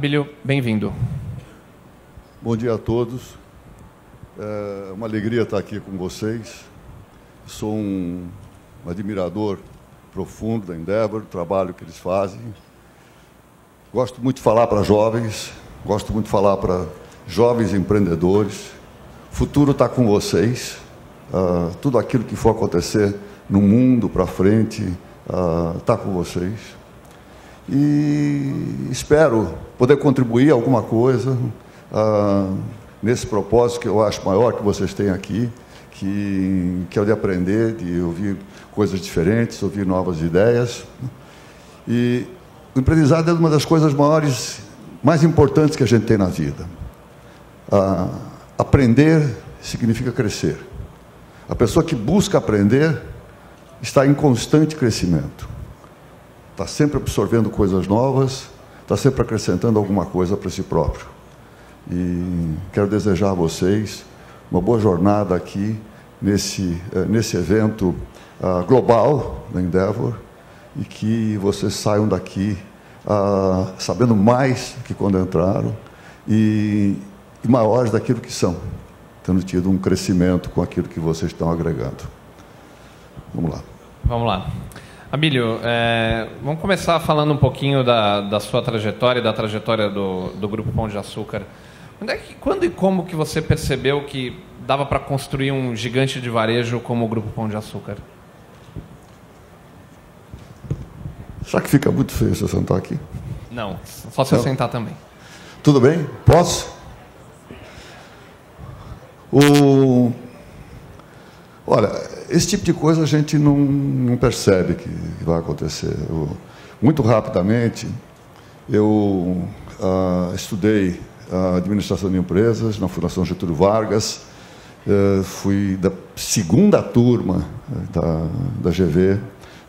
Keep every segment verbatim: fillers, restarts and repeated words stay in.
Abílio, bem-vindo. Bom dia a todos. É uma alegria estar aqui com vocês. Sou um admirador profundo da Endeavor, do trabalho que eles fazem. Gosto muito de falar para jovens, gosto muito de falar para jovens empreendedores. O futuro está com vocês. Uh, tudo aquilo que for acontecer no mundo para frente está uh, com vocês. E espero poder contribuir alguma coisa uh, nesse propósito que eu acho maior que vocês têm aqui, que, que é o de aprender, de ouvir coisas diferentes, ouvir novas ideias. E o aprendizado é uma das coisas maiores, mais importantes que a gente tem na vida. Uh, aprender significa crescer. A pessoa que busca aprender está em constante crescimento. Está sempre absorvendo coisas novas, está sempre acrescentando alguma coisa para si próprio. E quero desejar a vocês uma boa jornada aqui nesse, nesse evento uh, global da Endeavor e que vocês saiam daqui uh, sabendo mais do que quando entraram e, e maiores daquilo que são, tendo tido um crescimento com aquilo que vocês estão agregando. Vamos lá. Vamos lá. Abílio, é, vamos começar falando um pouquinho da, da sua trajetória e da trajetória do, do Grupo Pão de Açúcar. Quando, é que, quando e como que você percebeu que dava para construir um gigante de varejo como o Grupo Pão de Açúcar? Será que fica muito feio se eu sentar aqui? Não, só se eu sentar também. Tudo bem? Posso? O... Olha, esse tipo de coisa a gente não, não percebe que vai acontecer. Eu, muito rapidamente, eu ah, estudei a administração de empresas na Fundação Getúlio Vargas, eh, fui da segunda turma da, da G V,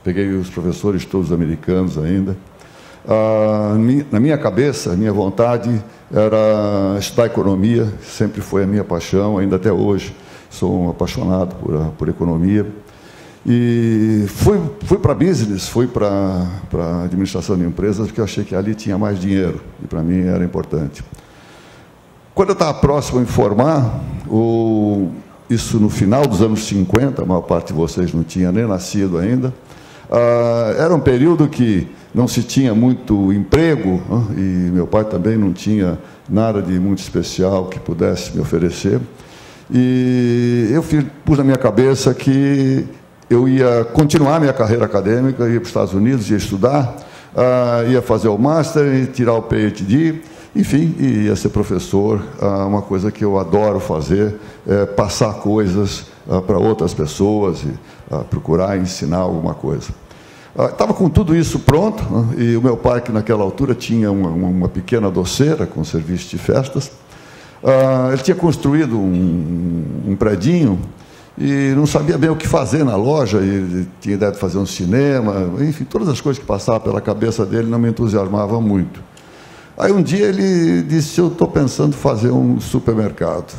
peguei os professores todos americanos ainda. Ah, na minha cabeça, a minha vontade era estudar economia, sempre foi a minha paixão, ainda até hoje sou um apaixonado por, por economia. E fui, fui para business, fui para para administração de empresas, porque eu achei que ali tinha mais dinheiro, e para mim era importante. Quando eu estava próximo a me formar, o, isso no final dos anos cinquenta, a maior parte de vocês não tinha nem nascido ainda, ah, era um período que não se tinha muito emprego, e meu pai também não tinha nada de muito especial que pudesse me oferecer. E eu fiz, pus na minha cabeça que eu ia continuar minha carreira acadêmica, ia para os Estados Unidos, ia estudar, uh, ia fazer o Master, ia tirar o P H D, enfim, ia ser professor, uh, uma coisa que eu adoro fazer, é passar coisas uh, para outras pessoas, e, uh, procurar ensinar alguma coisa. Estava uh, com tudo isso pronto, uh, e o meu pai, que naquela altura tinha uma, uma pequena doceira com serviço de festas, uh, ele tinha construído um, um predinho e não sabia bem o que fazer na loja, ele tinha ideia de fazer um cinema, enfim, todas as coisas que passavam pela cabeça dele não me entusiasmavam muito. Aí um dia ele disse, eu estou pensando em fazer um supermercado.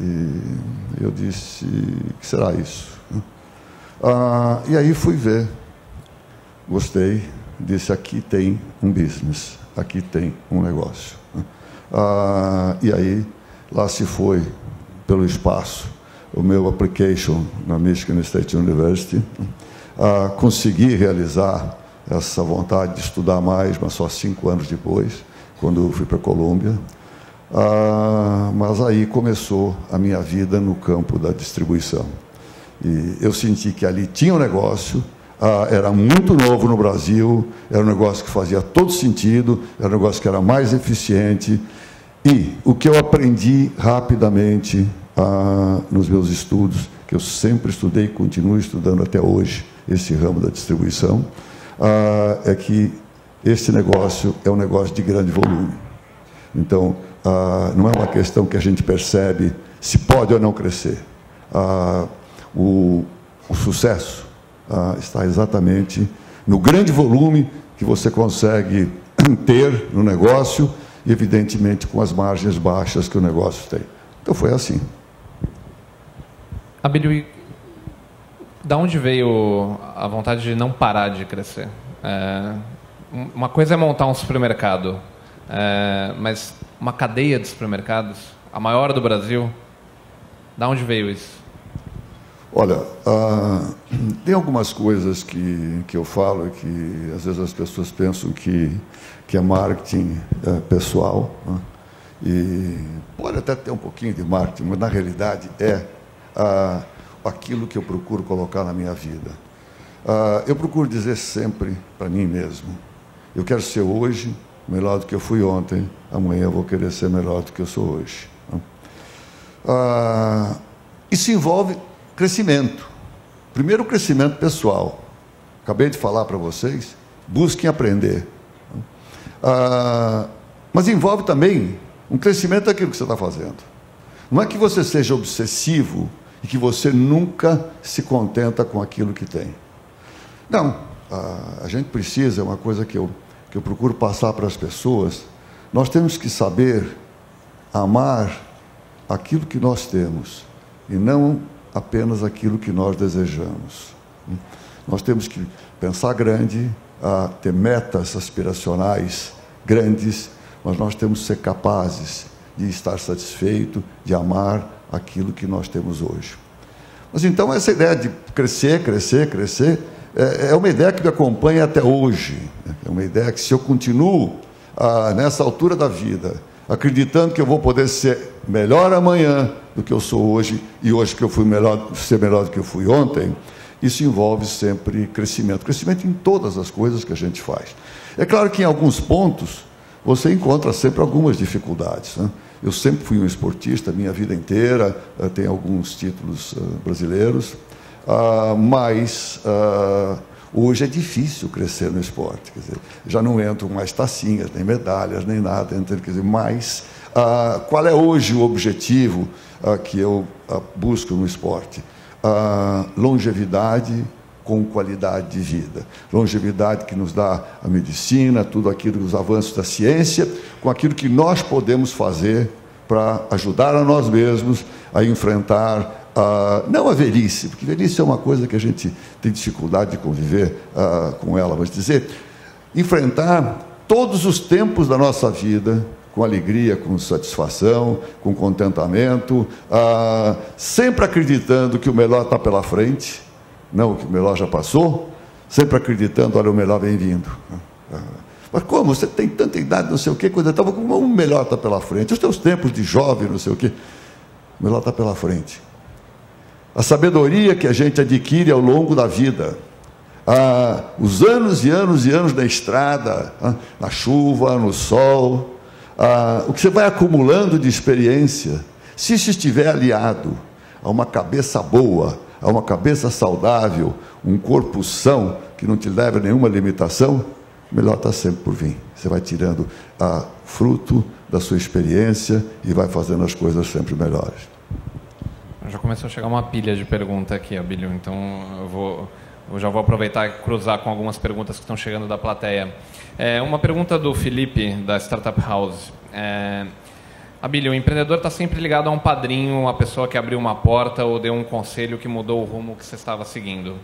E eu disse, o que será isso? Uh, e aí fui ver. Gostei, disse, aqui tem um business, aqui tem um negócio. Ah, e aí, lá se foi, pelo espaço, o meu application na Michigan State University. Ah, consegui realizar essa vontade de estudar mais, mas só cinco anos depois, quando eu fui para a Colômbia. Ah, mas aí começou a minha vida no campo da distribuição. E eu senti que ali tinha um negócio. Ah, era muito novo no Brasil, era um negócio que fazia todo sentido, era um negócio que era mais eficiente. E o que eu aprendi rapidamente ah, nos meus estudos, que eu sempre estudei e continuo estudando até hoje, esse ramo da distribuição, ah, é que esse negócio é um negócio de grande volume. Então, ah, não é uma questão que a gente percebe se pode ou não crescer. Ah, o, o sucesso Uh, está exatamente no grande volume que você consegue ter no negócio, evidentemente com as margens baixas que o negócio tem. Então foi assim. Abílio, da onde veio a vontade de não parar de crescer? É, uma coisa é montar um supermercado, É, mas uma cadeia de supermercados, a maior do Brasil, da onde veio isso? Olha, ah, tem algumas coisas que, que eu falo que às vezes as pessoas pensam que, que é marketing é, pessoal, né? E pode até ter um pouquinho de marketing, mas na realidade é ah, aquilo que eu procuro colocar na minha vida. Ah, eu procuro dizer sempre para mim mesmo, eu quero ser hoje melhor do que eu fui ontem, amanhã eu vou querer ser melhor do que eu sou hoje. Ah, isso envolve crescimento. Primeiro, o crescimento pessoal. Acabei de falar para vocês, busquem aprender. Ah, mas envolve também um crescimento daquilo que você está fazendo. Não é que você seja obsessivo e que você nunca se contenta com aquilo que tem. Não, ah, a gente precisa, é uma coisa que eu... que eu procuro passar para as pessoas, nós temos que saber amar aquilo que nós temos e não apenas aquilo que nós desejamos. Nós temos que pensar grande, ter metas aspiracionais grandes, mas nós temos que ser capazes de estar satisfeito, de amar aquilo que nós temos hoje. Mas então essa ideia de crescer, crescer, crescer, é uma ideia que me acompanha até hoje. É uma ideia que, se eu continuo ah, nessa altura da vida, acreditando que eu vou poder ser melhor amanhã do que eu sou hoje, e hoje que eu fui melhor, ser melhor do que eu fui ontem, isso envolve sempre crescimento. Crescimento em todas as coisas que a gente faz. É claro que em alguns pontos você encontra sempre algumas dificuldades, né? Eu sempre fui um esportista, minha vida inteira, tenho alguns títulos brasileiros. Uh, mas uh, hoje é difícil crescer no esporte, quer dizer, já não entram mais tacinhas, nem medalhas, nem nada, quer dizer, mas uh, qual é hoje o objetivo uh, que eu uh, busco no esporte? Uh, longevidade com qualidade de vida, longevidade que nos dá a medicina, tudo aquilo, os avanços da ciência, com aquilo que nós podemos fazer para ajudar a nós mesmos a enfrentar Uh, não a velhice, porque velhice é uma coisa que a gente tem dificuldade de conviver uh, com ela, mas dizer, enfrentar todos os tempos da nossa vida com alegria, com satisfação, com contentamento, uh, sempre acreditando que o melhor está pela frente, não que o melhor já passou, sempre acreditando, olha, o melhor vem vindo. Uh, mas como? Você tem tanta idade, não sei o quê, quando eu estava com o melhor está pela frente, os teus tempos de jovem, não sei o quê, o melhor está pela frente. A sabedoria que a gente adquire ao longo da vida, ah, os anos e anos e anos na estrada, ah, na chuva, no sol, ah, o que você vai acumulando de experiência, se isso estiver aliado a uma cabeça boa, a uma cabeça saudável, um corpo são, que não te leva a nenhuma limitação, melhor está sempre por vir. Você vai tirando ah, fruto da sua experiência e vai fazendo as coisas sempre melhores. Já começou a chegar uma pilha de pergunta aqui, Abílio, então eu, vou, eu já vou aproveitar e cruzar com algumas perguntas que estão chegando da plateia. É, uma pergunta do Felipe, da Startup House. É, Abílio, o empreendedor está sempre ligado a um padrinho, a pessoa que abriu uma porta ou deu um conselho que mudou o rumo que você estava seguindo.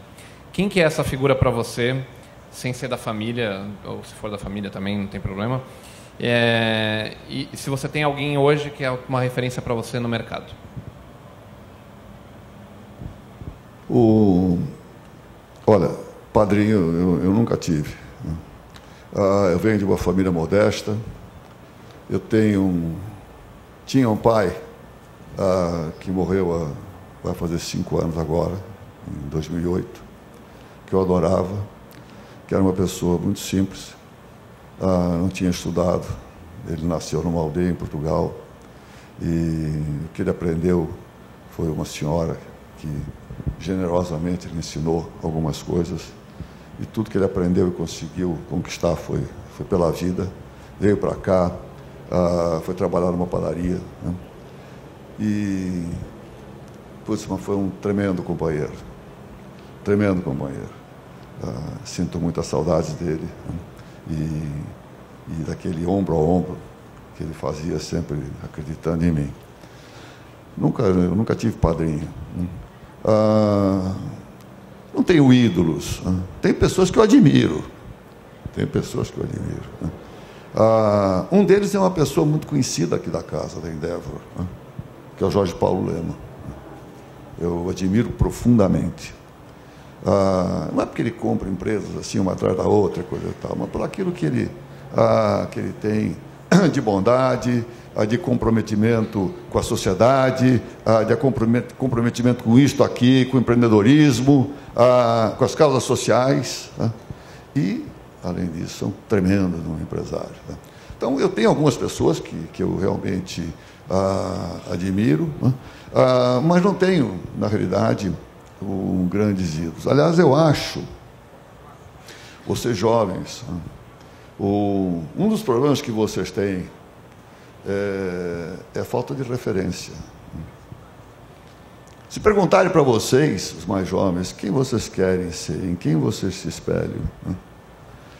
Quem que é essa figura para você, sem ser da família, ou se for da família também, não tem problema, é, e se você tem alguém hoje que é uma referência para você no mercado? O... Olha, padrinho eu, eu nunca tive. Ah, eu venho de uma família modesta. Eu tenho um... tinha um pai ah, que morreu há... vai fazer cinco anos agora, em dois mil e oito, que eu adorava, que era uma pessoa muito simples, ah, não tinha estudado. Ele nasceu numa aldeia em Portugal e o que ele aprendeu foi uma senhora que generosamente ele ensinou algumas coisas e tudo que ele aprendeu e conseguiu conquistar foi, foi pela vida. Veio para cá, uh, foi trabalhar numa padaria, né? E putz, mas foi um tremendo companheiro, tremendo companheiro. Uh, sinto muita saudade dele, né? e, e daquele ombro a ombro que ele fazia sempre acreditando em mim. Nunca, eu nunca tive padrinho, né? Ah, não tenho ídolos, né? Tem pessoas que eu admiro, tem pessoas que eu admiro, né? Ah, um deles é uma pessoa muito conhecida aqui da casa, da Endeavor, né, que é o Jorge Paulo Lemann. Eu admiro profundamente. Ah, não é porque ele compra empresas assim, uma atrás da outra, coisa e tal, mas por aquilo que ele, ah, que ele tem de bondade, ah, de comprometimento com a sociedade, ah, de comprometimento com isto aqui, com o empreendedorismo, ah, com as causas sociais. Né? E... além disso, são tremendos um empresário. Né? Então, eu tenho algumas pessoas que, que eu realmente ah, admiro, né? ah, mas não tenho, na realidade, um grandes ídolos. Aliás, eu acho, vocês jovens, né? o, um dos problemas que vocês têm é, é a falta de referência. Se perguntarem para vocês, os mais jovens, quem vocês querem ser, em quem vocês se espelham, né?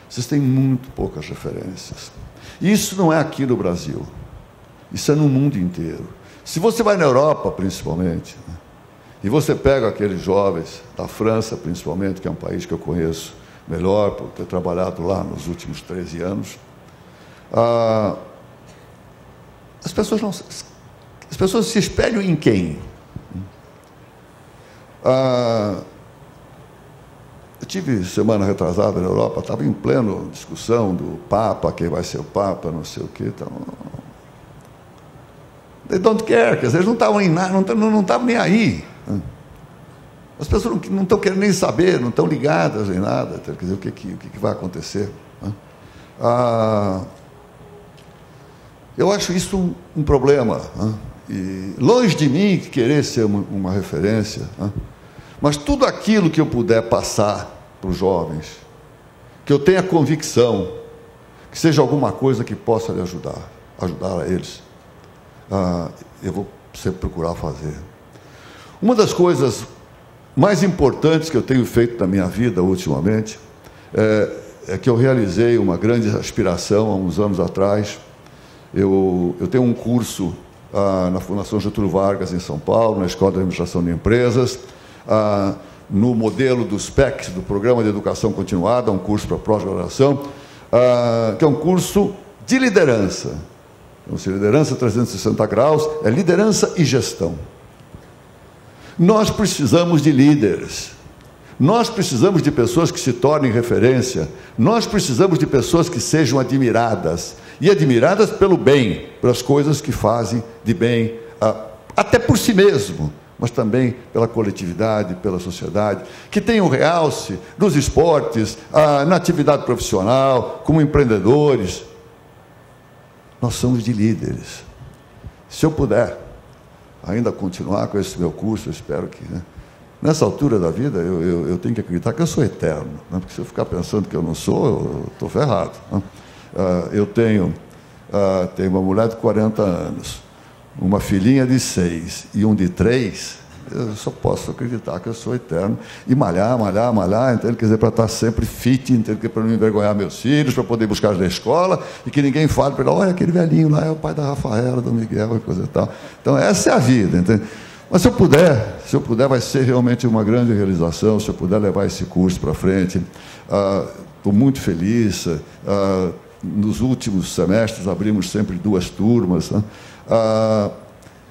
Vocês têm muito poucas referências. Isso não é aqui no Brasil. Isso é no mundo inteiro. Se você vai na Europa, principalmente, né, e você pega aqueles jovens da França, principalmente, que é um país que eu conheço melhor, por ter trabalhado lá nos últimos treze anos, ah, as pessoas não, as pessoas se espelham em quem? Ah, Eu tive semana retrasada na Europa, estava em pleno discussão do Papa, quem vai ser o Papa, não sei o quê. Então, they don't care, quer dizer, eles não estavam em nada, não, não estavam nem aí. As pessoas não estão querendo nem saber, não estão ligadas em nada, quer dizer, o que, que, o que vai acontecer. Ah, eu acho isso um, um problema. E longe de mim querer ser uma, uma referência. Mas tudo aquilo que eu puder passar para os jovens, que eu tenha convicção, que seja alguma coisa que possa lhe ajudar, ajudar a eles, ah, eu vou sempre procurar fazer. Uma das coisas mais importantes que eu tenho feito na minha vida ultimamente é, é que eu realizei uma grande aspiração há uns anos atrás. Eu, eu tenho um curso ah, na Fundação Getúlio Vargas, em São Paulo, na Escola de Administração de Empresas, Ah, no modelo dos P E Cs, do Programa de Educação Continuada, um curso para pós-graduação, ah, que é um curso de liderança. Então, se liderança trezentos e sessenta graus, é liderança e gestão. Nós precisamos de líderes. Nós precisamos de pessoas que se tornem referência. Nós precisamos de pessoas que sejam admiradas. E admiradas pelo bem, pelas coisas que fazem de bem, ah, até por si mesmo, mas também pela coletividade, pela sociedade, que tem um realce nos esportes, na atividade profissional, como empreendedores. Nós somos de líderes. Se eu puder ainda continuar com esse meu curso, eu espero que... Né? Nessa altura da vida, eu, eu, eu tenho que acreditar que eu sou eterno, né? Porque se eu ficar pensando que eu não sou, eu estou ferrado. Né? Eu tenho, tenho uma mulher de quarenta anos, uma filhinha de seis e um de três, eu só posso acreditar que eu sou eterno. E malhar, malhar, malhar, então, quer dizer, para estar sempre fit, então, para não envergonhar meus filhos, para poder buscar na escola, e que ninguém fale para ele, olha, aquele velhinho lá é o pai da Rafaela, do Miguel, e coisa e tal. Então, essa é a vida, entende? Mas se eu puder, se eu puder, vai ser realmente uma grande realização, se eu puder levar esse curso para frente. Estou ah, muito feliz. Ah, nos últimos semestres, abrimos sempre duas turmas, né? Ah,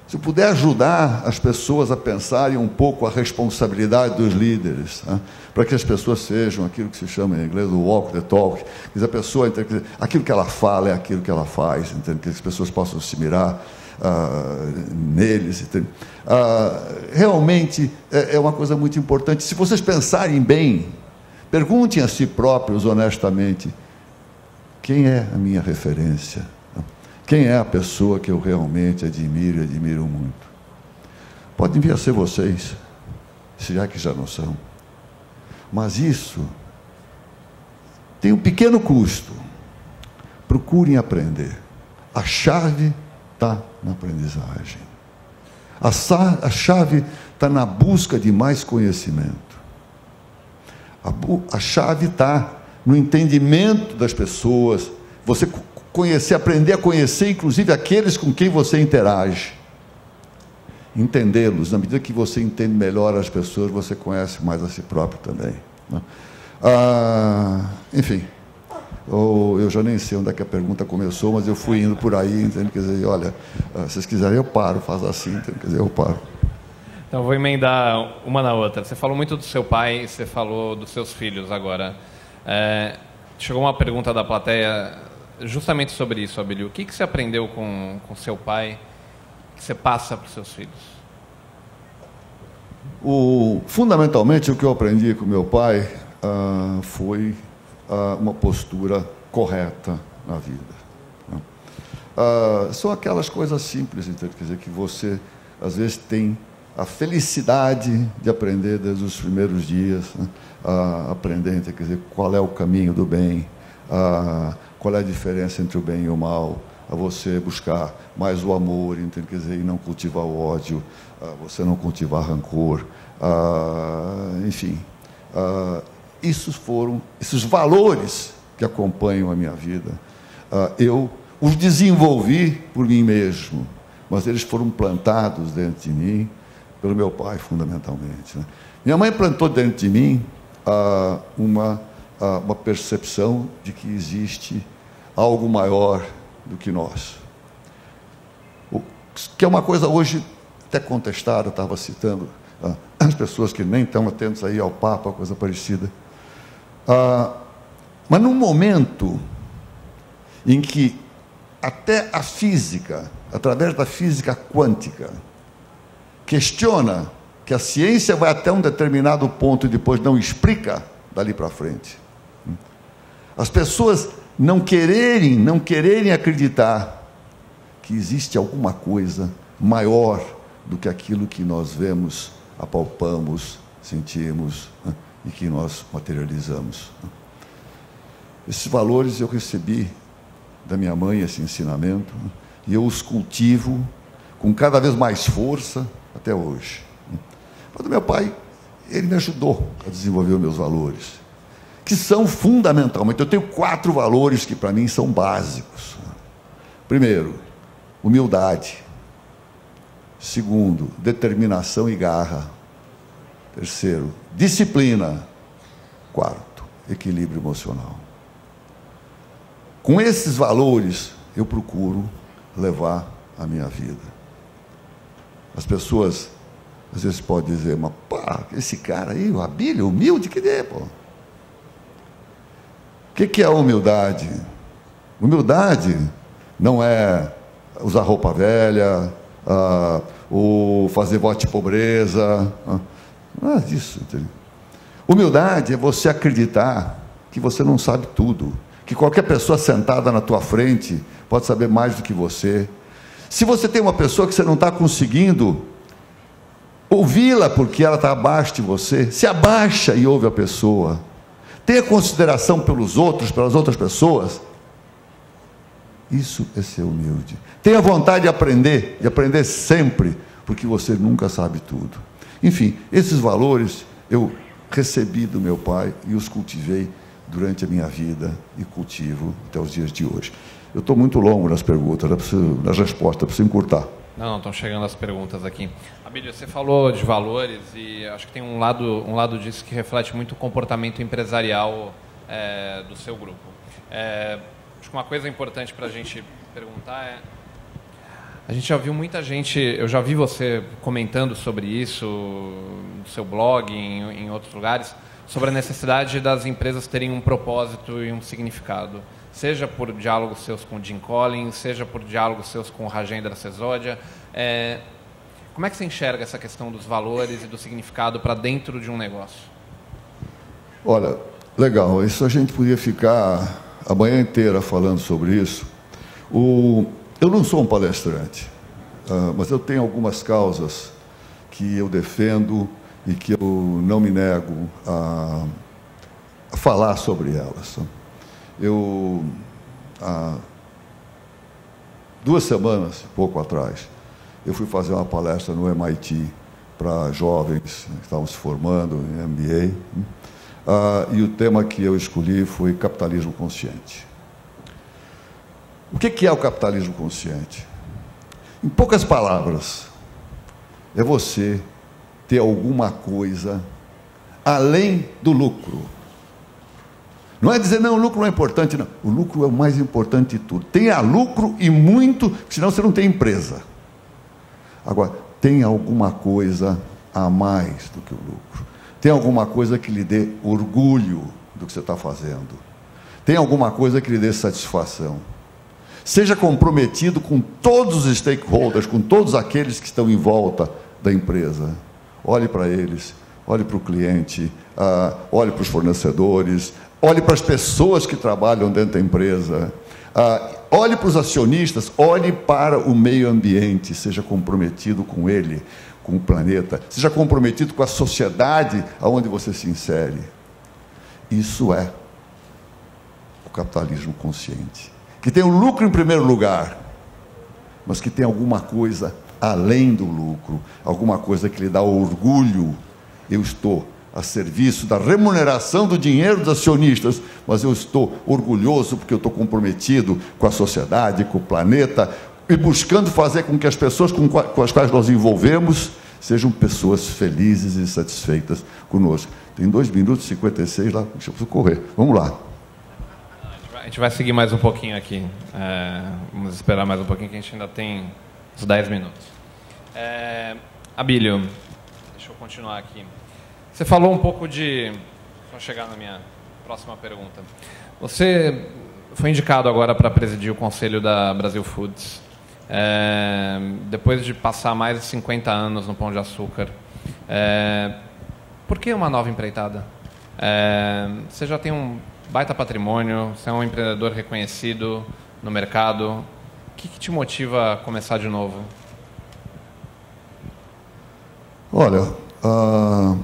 se puder ajudar as pessoas a pensarem um pouco a responsabilidade dos líderes, né? Para que as pessoas sejam aquilo que se chama em inglês o walk the talk, que a pessoa, aquilo que ela fala é aquilo que ela faz, entende? Que as pessoas possam se mirar ah, neles. Ah, realmente é, é uma coisa muito importante. Se vocês pensarem bem, perguntem a si próprios honestamente, quem é a minha referência? Quem é a pessoa que eu realmente admiro e admiro muito? Podem vir a ser vocês, se já que já não são. Mas isso tem um pequeno custo. Procurem aprender. A chave está na aprendizagem. A chave está na busca de mais conhecimento. A, a chave está no entendimento das pessoas. Você conhecer, aprender a conhecer, inclusive, aqueles com quem você interage. Entendê-los. Na medida que você entende melhor as pessoas, você conhece mais a si próprio também. Né? Ah, enfim, ou eu já nem sei onde é que a pergunta começou, mas eu fui indo por aí, entende? Quer dizer, olha, se vocês quiserem eu paro, faz assim, entende? Quer dizer, eu paro. Então, vou emendar uma na outra. Você falou muito do seu pai, você falou dos seus filhos agora. É, chegou uma pergunta da plateia justamente sobre isso, Abílio. O que, que você aprendeu com, com seu pai que você passa para os seus filhos? O, fundamentalmente, o que eu aprendi com meu pai ah, foi ah, uma postura correta na vida. Né? Ah, são aquelas coisas simples, então, quer dizer, que você, às vezes, tem a felicidade de aprender desde os primeiros dias, né? ah, aprender, quer dizer, qual é o caminho do bem, ah, qual é a diferença entre o bem e o mal, a você buscar mais o amor, então, quer dizer, e não cultivar o ódio, a você não cultivar rancor, a, enfim, a, esses foram, esses valores que acompanham a minha vida, a, eu os desenvolvi por mim mesmo, mas eles foram plantados dentro de mim pelo meu pai, fundamentalmente, né? Minha mãe plantou dentro de mim a, uma, a, uma percepção de que existe algo maior do que nós, o, que é uma coisa hoje até contestada. Eu estava citando ah, as pessoas que nem estão atentas aí ao papo, coisa parecida. Ah, mas num momento em que até a física, através da física quântica, questiona que a ciência vai até um determinado ponto e depois não explica dali para frente. As pessoas não quererem, não quererem acreditar que existe alguma coisa maior do que aquilo que nós vemos, apalpamos, sentimos, né? E que nós materializamos. Esses valores eu recebi da minha mãe, esse ensinamento, né? E eu os cultivo com cada vez mais força até hoje. Mas o meu pai, ele me ajudou a desenvolver os meus valores, que são fundamentalmente... Eu tenho quatro valores que para mim são básicos. Primeiro, humildade. Segundo, determinação e garra. Terceiro, disciplina. Quarto, equilíbrio emocional. Com esses valores, eu procuro levar a minha vida. As pessoas, às vezes, podem dizer, mas pá, esse cara aí, o Abílio, humilde, que dê, pô. O que, que é humildade? Humildade não é usar roupa velha, Ah, ou fazer voto de pobreza, ah, nada disso, entendeu? Humildade é você acreditar que você não sabe tudo, que qualquer pessoa sentada na tua frente pode saber mais do que você. Se você tem uma pessoa que você não está conseguindo ouvi-la porque ela está abaixo de você, se abaixa e ouve a pessoa. Tenha consideração pelos outros, pelas outras pessoas. Isso é ser humilde. Tenha vontade de aprender, de aprender sempre, porque você nunca sabe tudo. Enfim, esses valores eu recebi do meu pai e os cultivei durante a minha vida e cultivo até os dias de hoje. Eu estou muito longo nas perguntas, nas respostas, preciso encurtar. Não, não, estão chegando as perguntas aqui. Abílio, você falou de valores e acho que tem um lado, um lado disso que reflete muito o comportamento empresarial é, do seu grupo. É, Acho que uma coisa importante para a gente perguntar é... A gente já viu muita gente... Eu já vi você comentando sobre isso no seu blog, em, em outros lugares, sobre a necessidade das empresas terem um propósito e um significado. Seja por diálogos seus com Jim Collins, seja por diálogos seus com Rajendra Sesodia. É, como é que você enxerga essa questão dos valores e do significado para dentro de um negócio? Olha, legal. Isso a gente podia ficar a manhã inteira falando sobre isso. O, eu não sou um palestrante, uh, mas eu tenho algumas causas que eu defendo e que eu não me nego a, a falar sobre elas. Eu, há duas semanas, pouco atrás, eu fui fazer uma palestra no M I T para jovens que estavam se formando em M B A, Uh, e o tema que eu escolhi foi capitalismo consciente. O que, que é o capitalismo consciente? Em poucas palavras, é você ter alguma coisa além do lucro. Não é dizer, não, o lucro não é importante, não. O lucro é o mais importante de tudo. Tenha lucro e muito, senão você não tem empresa. Agora, tem alguma coisa a mais do que o lucro. Tem alguma coisa que lhe dê orgulho do que você está fazendo. Tem alguma coisa que lhe dê satisfação. Seja comprometido com todos os stakeholders, com todos aqueles que estão em volta da empresa. Olhe para eles, olhe para o cliente, uh, olhe para os fornecedores, olhe para as pessoas que trabalham dentro da empresa, uh, olhe para os acionistas, olhe para o meio ambiente, seja comprometido com ele, com o planeta, seja comprometido com a sociedade aonde você se insere. Isso é o capitalismo consciente. Que tem o lucro em primeiro lugar, mas que tem alguma coisa além do lucro, alguma coisa que lhe dá orgulho. Eu estou a serviço da remuneração do dinheiro dos acionistas, mas eu estou orgulhoso porque eu estou comprometido com a sociedade, com o planeta, e buscando fazer com que as pessoas com as quais nós envolvemos sejam pessoas felizes e satisfeitas conosco. Tem dois minutos e cinquenta e seis lá, deixa eu correr, vamos lá. A gente vai seguir mais um pouquinho aqui, é, vamos esperar mais um pouquinho que a gente ainda tem uns dez minutos. É, Abílio, deixa eu continuar aqui. Você falou um pouco de... Vou chegar na minha próxima pergunta. Você foi indicado agora para presidir o conselho da Brasil Foods, é, depois de passar mais de cinquenta anos no Pão de Açúcar. É, por que uma nova empreitada? É, você já tem um... baita patrimônio, você é um empreendedor reconhecido no mercado. O que, que te motiva a começar de novo? Olha, uh,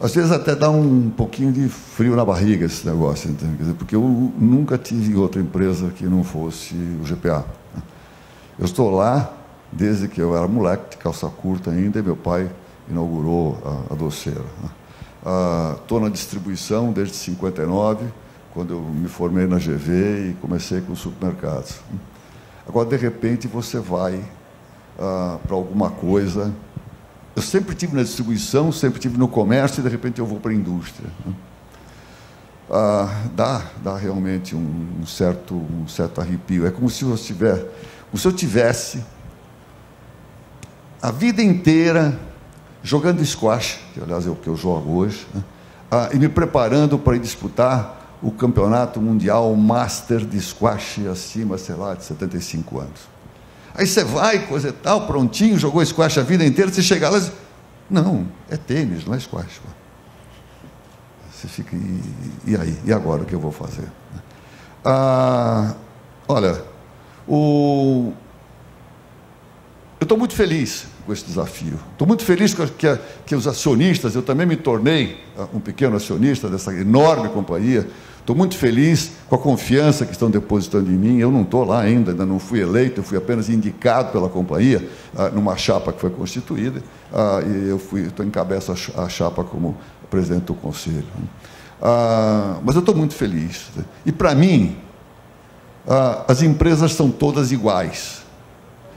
às vezes até dá um pouquinho de frio na barriga esse negócio, entendeu? Porque eu nunca tive outra empresa que não fosse o G P A. Eu estou lá desde que eu era moleque, de calça curta ainda, e meu pai inaugurou a, a doceira. Estou uh, na distribuição desde cinquenta e nove, quando eu me formei na G V e comecei com os supermercados. Agora, de repente, você vai uh, para alguma coisa. Eu sempre estive na distribuição, sempre estive no comércio e, de repente, eu vou para a indústria. Uh, dá, dá realmente um, um, certo, um certo arrepio. É como se eu tivesse, como se eu tivesse a vida inteira... jogando squash, que aliás é o que eu jogo hoje, né? ah, e me preparando para ir disputar o campeonato mundial master de squash acima, sei lá, de setenta e cinco anos. Aí você vai, coisa e tal, prontinho, jogou squash a vida inteira, você chega lá e diz, não, é tênis, não é squash. Você fica, e, e aí? E agora o que eu vou fazer? Ah, olha, o... eu estou muito feliz com esse desafio. Estou muito feliz que, que, que os acionistas, eu também me tornei um pequeno acionista dessa enorme companhia. Estou muito feliz com a confiança que estão depositando em mim. Eu não estou lá ainda, ainda não fui eleito, eu fui apenas indicado pela companhia ah, numa chapa que foi constituída. Ah, e eu fui, estou encabeço a, a chapa como presidente do conselho. Ah, mas eu estou muito feliz. E para mim, ah, as empresas são todas iguais.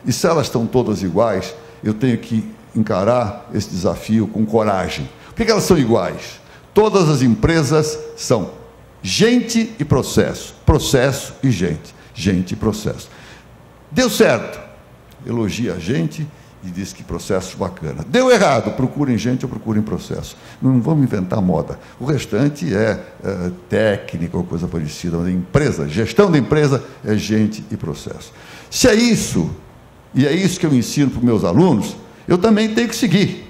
E se elas estão todas iguais, eu tenho que encarar esse desafio com coragem. Por que elas são iguais? Todas as empresas são gente e processo, processo e gente, gente e processo. Deu certo, elogia a gente e diz que processo bacana. Deu errado, procurem gente ou procurem processo. Não vamos inventar moda. O restante é, é técnica ou coisa parecida, mas empresa, gestão da empresa é gente e processo. Se é isso... e é isso que eu ensino para os meus alunos, eu também tenho que seguir.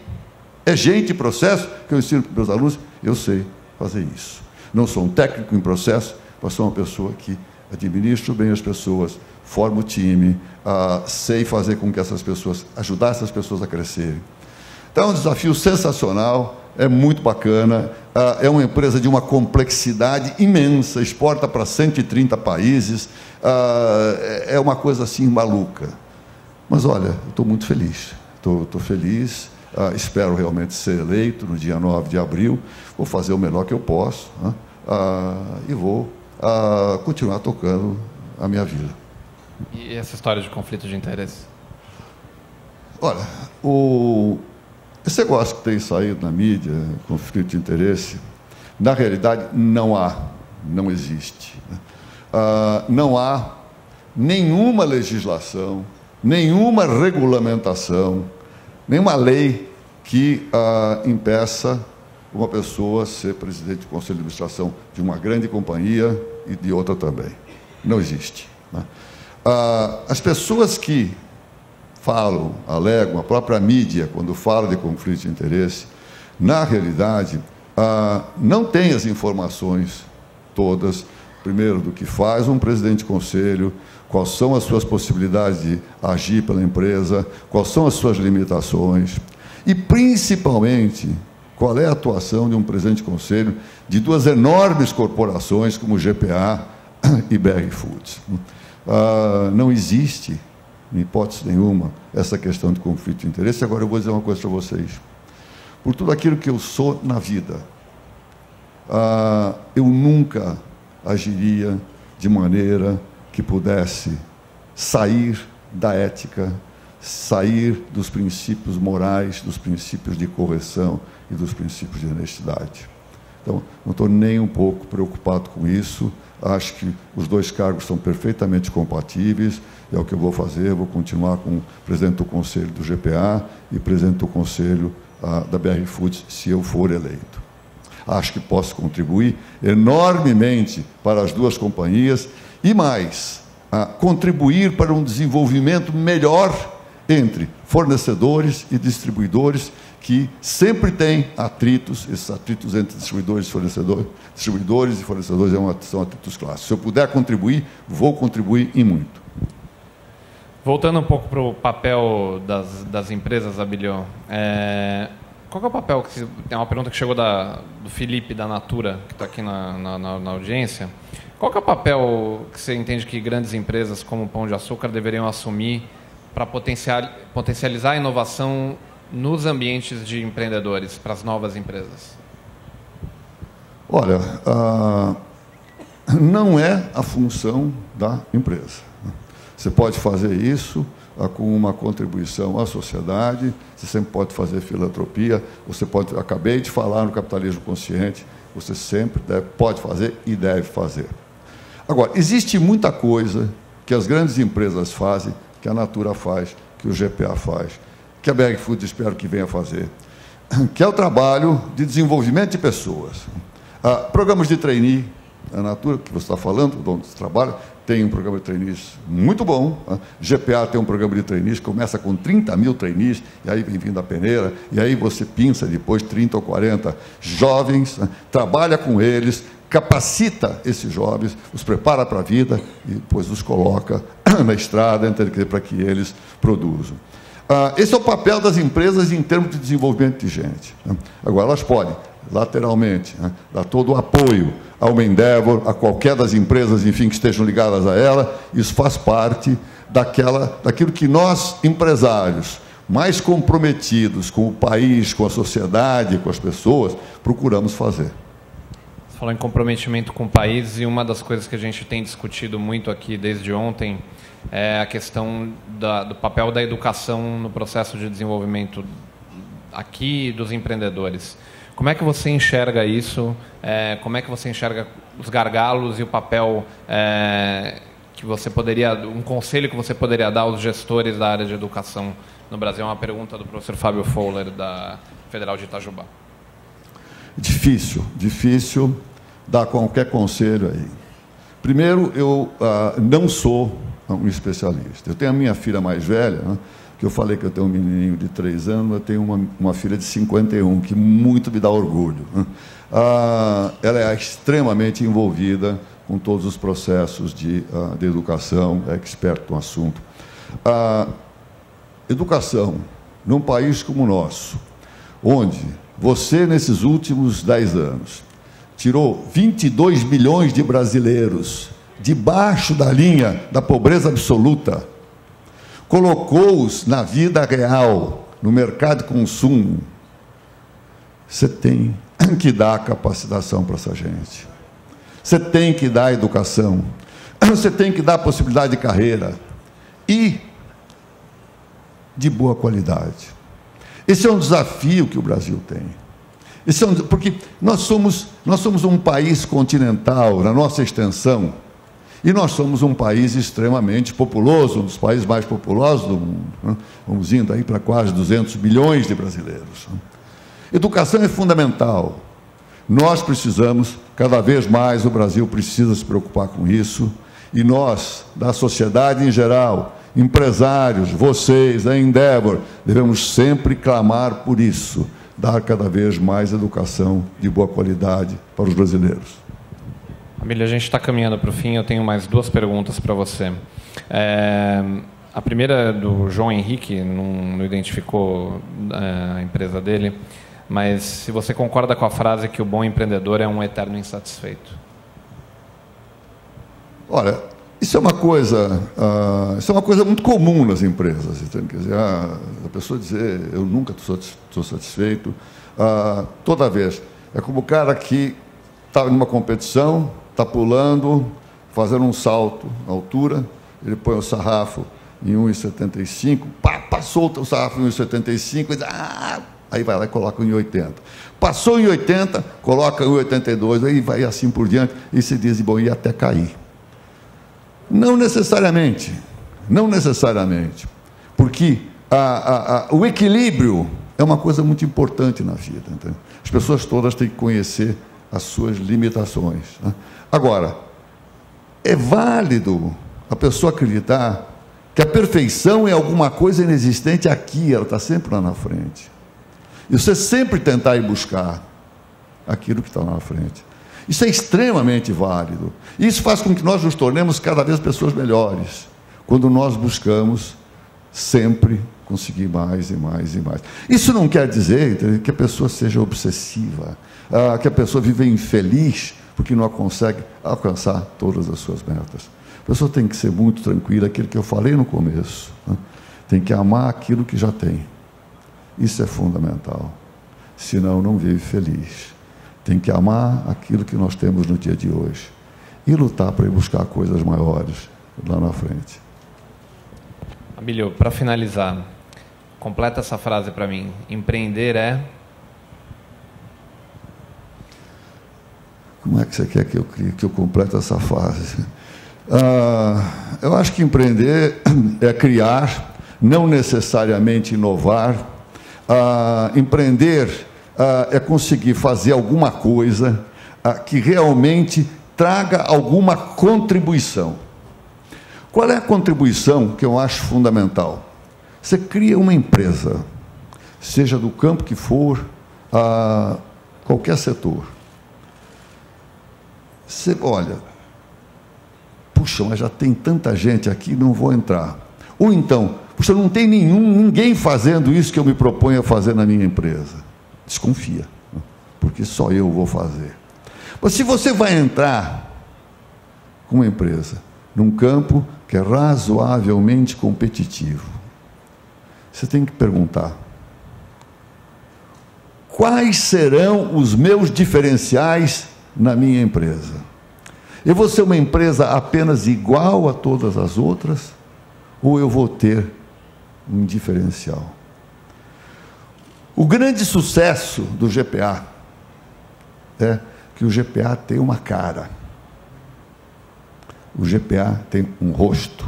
É gente e processo que eu ensino para os meus alunos, eu sei fazer isso. Não sou um técnico em processo, mas sou uma pessoa que administro bem as pessoas, formo o time, ah, sei fazer com que essas pessoas, ajudar essas pessoas a crescerem. Então é um desafio sensacional, é muito bacana, ah, é uma empresa de uma complexidade imensa, exporta para cento e trinta países, ah, é uma coisa assim maluca. Mas, olha, estou muito feliz, estou feliz, uh, espero realmente ser eleito no dia nove de abril, vou fazer o melhor que eu posso, né? uh, e vou uh, continuar tocando a minha vida. E essa história de conflito de interesse? Olha, o... esse negócio que tem saído na mídia, conflito de interesse, Na realidade, não há, não existe. Ah, não há nenhuma legislação, nenhuma regulamentação, nenhuma lei que ah, impeça uma pessoa ser presidente do Conselho de Administração de uma grande companhia e de outra também. Não existe. Né? Ah, as pessoas que falam, alegam, a própria mídia, quando fala de conflito de interesse, na realidade, ah, não tem as informações todas, primeiro, do que faz um presidente de conselho, quais são as suas possibilidades de agir pela empresa, quais são as suas limitações e, principalmente, qual é a atuação de um presidente de conselho de duas enormes corporações como G P A e B R Foods. Ah, não existe, em hipótese nenhuma, essa questão de conflito de interesse. Agora eu vou dizer uma coisa para vocês. Por tudo aquilo que eu sou na vida, ah, eu nunca agiria de maneira que pudesse sair da ética, sair dos princípios morais, dos princípios de correção e dos princípios de honestidade. Então, não estou nem um pouco preocupado com isso, acho que os dois cargos são perfeitamente compatíveis, é o que eu vou fazer, vou continuar como presidente do Conselho do G P A e presidente do Conselho ah, da B R Foods, se eu for eleito. Acho que posso contribuir enormemente para as duas companhias e mais, ah, contribuir para um desenvolvimento melhor entre fornecedores e distribuidores, que sempre tem atritos, esses atritos entre distribuidores e fornecedores, distribuidores e fornecedores são atritos clássicos. Se eu puder contribuir, vou contribuir e muito. Voltando um pouco para o papel das, das empresas, Abílio, é, qual é o papel? Que, é uma pergunta que chegou da, do Felipe, da Natura, que está aqui na, na, na audiência. Qual que é o papel que você entende que grandes empresas como o Pão de Açúcar deveriam assumir para potencializar a inovação nos ambientes de empreendedores, para as novas empresas? Olha, ah, não é a função da empresa. Você pode fazer isso ah, com uma contribuição à sociedade, você sempre pode fazer filantropia, você pode, acabei de falar no capitalismo consciente, você sempre deve, pode fazer e deve fazer. Agora, existe muita coisa que as grandes empresas fazem, que a Natura faz, que o G P A faz, que a B R Foods espero que venha fazer, que é o trabalho de desenvolvimento de pessoas. Ah, programas de trainee, a Natura, que você está falando, o dono do trabalho, tem um programa de trainees muito bom, a G P A tem um programa de trainees que começa com trinta mil trainees, e aí vem vindo a peneira, e aí você pinça depois trinta ou quarenta jovens, né? Trabalha com eles, capacita esses jovens, os prepara para a vida e depois os coloca na estrada para que eles produzam. Esse é o papel das empresas em termos de desenvolvimento de gente. Agora, elas podem, lateralmente, dar todo o apoio a uma Endeavor, a qualquer das empresas, enfim, que estejam ligadas a ela. Isso faz parte daquela, daquilo que nós, empresários, mais comprometidos com o país, com a sociedade, com as pessoas, procuramos fazer. Você falou em comprometimento com o país e uma das coisas que a gente tem discutido muito aqui desde ontem é a questão da, do papel da educação no processo de desenvolvimento aqui dos empreendedores. Como é que você enxerga isso? É, como é que você enxerga os gargalos e o papel é, que você poderia... Um conselho que você poderia dar aos gestores da área de educação no Brasil? É uma pergunta do professor Fábio Fowler, da Federal de Itajubá. Difícil, difícil dar qualquer conselho aí. Primeiro, eu ah, não sou... um especialista. Eu tenho a minha filha mais velha, né, que eu falei que eu tenho um menininho de três anos, eu tenho uma, uma filha de cinquenta e um, que muito me dá orgulho. Né? Ah, ela é extremamente envolvida com todos os processos de, ah, de educação, é experta no assunto. Ah, educação, num país como o nosso, onde você, nesses últimos dez anos, tirou vinte e dois milhões de brasileiros debaixo da linha da pobreza absoluta, colocou-os na vida real, no mercado de consumo, você tem que dar capacitação para essa gente. Você tem que dar educação. Você tem que dar possibilidade de carreira e de boa qualidade. Esse é um desafio que o Brasil tem. São, porque nós somos, nós somos um país continental, na nossa extensão, e nós somos um país extremamente populoso, um dos países mais populosos do mundo, né? Vamos indo aí para quase duzentos milhões de brasileiros. Educação é fundamental. Nós precisamos, cada vez mais o Brasil precisa se preocupar com isso, e nós, da sociedade em geral, empresários, vocês, a Endeavor, devemos sempre clamar por isso, dar cada vez mais educação de boa qualidade para os brasileiros. Abílio, a gente está caminhando para o fim, eu tenho mais duas perguntas para você. É, a primeira é do João Henrique, não, não identificou é, a empresa dele, mas se você concorda com a frase que o bom empreendedor é um eterno insatisfeito. Olha, isso é uma coisa, uh, isso é uma coisa muito comum nas empresas. Então, quer dizer, a, a pessoa dizer, eu nunca estou satisfeito, uh, toda vez. É como o cara que está numa competição, está pulando, fazendo um salto na altura, ele põe o sarrafo em um e setenta e cinco, pá, passou o sarrafo em um e setenta e cinco, ah, aí vai lá e coloca em oitenta. Passou em oitenta, coloca em oitenta e dois, aí vai assim por diante, e se diz, bom, ia até cair. Não necessariamente, não necessariamente, porque a, a, a, o equilíbrio é uma coisa muito importante na vida. Entendeu? As pessoas todas têm que conhecer as suas limitações. Né? Agora, é válido a pessoa acreditar que a perfeição é alguma coisa inexistente aqui, ela está sempre lá na frente. E você sempre tentar ir buscar aquilo que está lá na frente. Isso é extremamente válido. Isso faz com que nós nos tornemos cada vez pessoas melhores, quando nós buscamos sempre conseguir mais e mais e mais. Isso não quer dizer que a pessoa seja obsessiva, que a pessoa vive infeliz porque não consegue alcançar todas as suas metas. A pessoa tem que ser muito tranquila, aquilo que eu falei no começo, né? Tem que amar aquilo que já tem. Isso é fundamental, senão não vive feliz. Tem que amar aquilo que nós temos no dia de hoje e lutar para ir buscar coisas maiores lá na frente. Abílio, para finalizar, completa essa frase para mim. Empreender é... Como é que você quer que eu, que eu complete essa frase? Ah, eu acho que empreender é criar, não necessariamente inovar. Ah, empreender ah, é conseguir fazer alguma coisa ah, que realmente traga alguma contribuição. Qual é a contribuição que eu acho fundamental? Você cria uma empresa, seja do campo que for, ah, qualquer setor. Você olha, puxa, mas já tem tanta gente aqui, não vou entrar. Ou então, puxa, não tem nenhum, ninguém fazendo isso que eu me proponho a fazer na minha empresa. Desconfia, porque só eu vou fazer. Mas se você vai entrar com uma empresa num campo que é razoavelmente competitivo, você tem que perguntar: quais serão os meus diferenciais na minha empresa? Eu vou ser uma empresa apenas igual a todas as outras ou eu vou ter um diferencial? O grande sucesso do G P A é que o G P A tem uma cara, o G P A tem um rosto.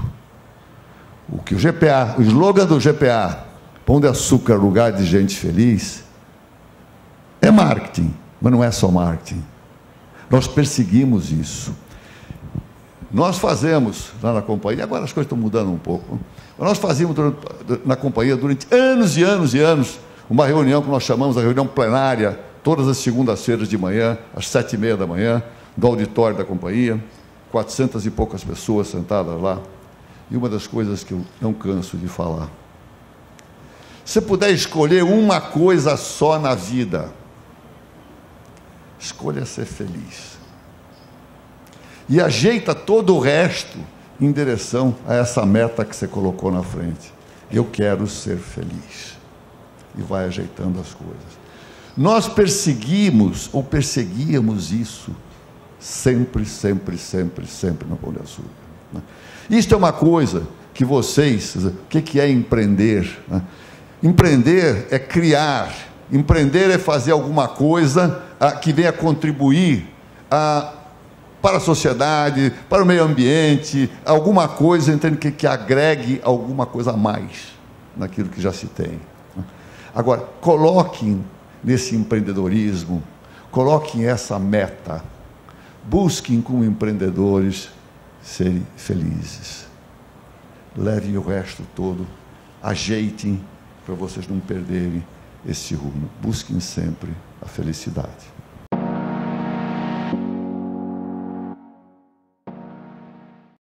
O que o G P A, o slogan do G P A, Pão de Açúcar, lugar de gente feliz, é marketing, mas não é só marketing. Nós perseguimos isso. Nós fazemos lá na companhia, agora as coisas estão mudando um pouco, mas nós fazíamos durante, na companhia durante anos e anos e anos uma reunião que nós chamamos de reunião plenária, todas as segundas-feiras de manhã, às sete e meia da manhã, do auditório da companhia, quatrocentas e poucas pessoas sentadas lá. E uma das coisas que eu não canso de falar: se puder escolher uma coisa só na vida, escolha ser feliz. E ajeita todo o resto em direção a essa meta que você colocou na frente. Eu quero ser feliz. E vai ajeitando as coisas. Nós perseguimos, ou perseguíamos isso, sempre, sempre, sempre, sempre no Pão de Açúcar. Né? Isto é uma coisa que vocês... O que é empreender? Né? Empreender é criar, Empreender é fazer alguma coisa ah, que venha contribuir ah, para a sociedade, para o meio ambiente, alguma coisa, entende, que, que agregue alguma coisa a mais naquilo que já se tem. Agora, coloquem nesse empreendedorismo, coloquem essa meta, busquem como empreendedores serem felizes. Levem o resto todo, ajeitem para vocês não perderem esse rumo. Busquem sempre a felicidade.